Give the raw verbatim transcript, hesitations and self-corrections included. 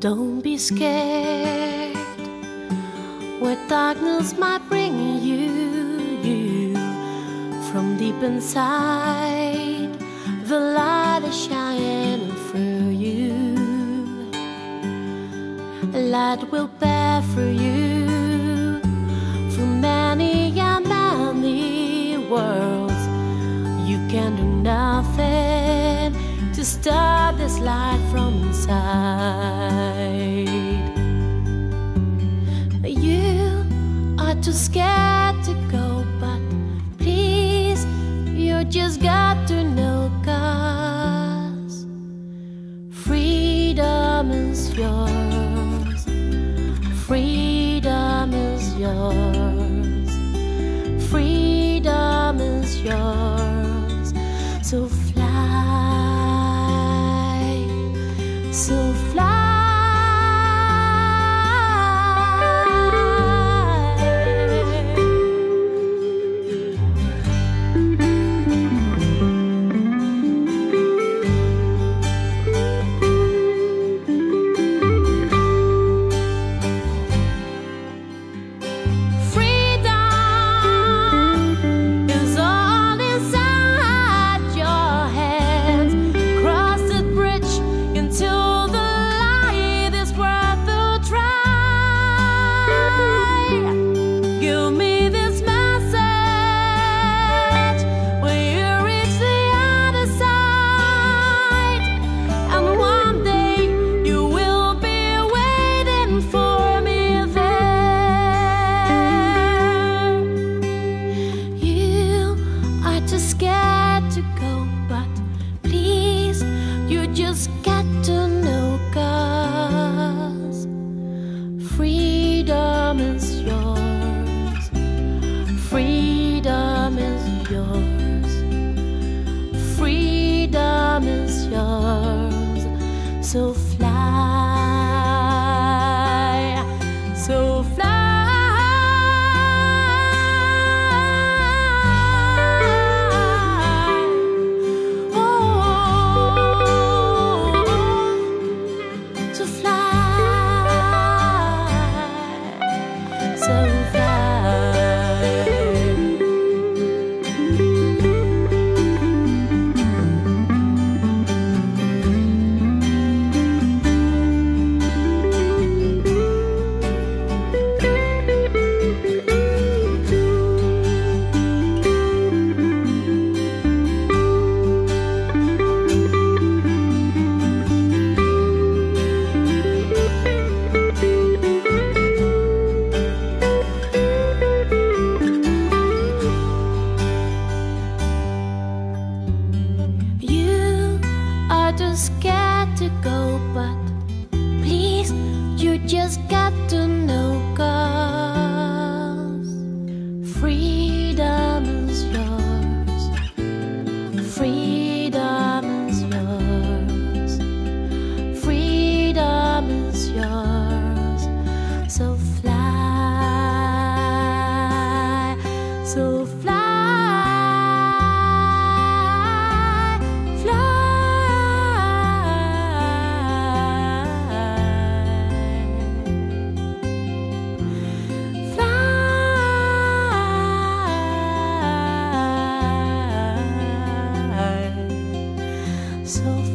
Don't be scared what darkness might bring you, you. From deep inside, the light is shining through you. Light will bear for you through many and many worlds. You can do nothing to stop this light from inside. You are too scared to go, but please, you just got to know, 'cause freedom is yours. Freedom is yours. Freedom is yours. So fly, so fly. So fly, so fly. Scared to go, but please, you just got to know, 'cause freedom is yours. Freedom is yours. Freedom is yours. So fly, so fly. So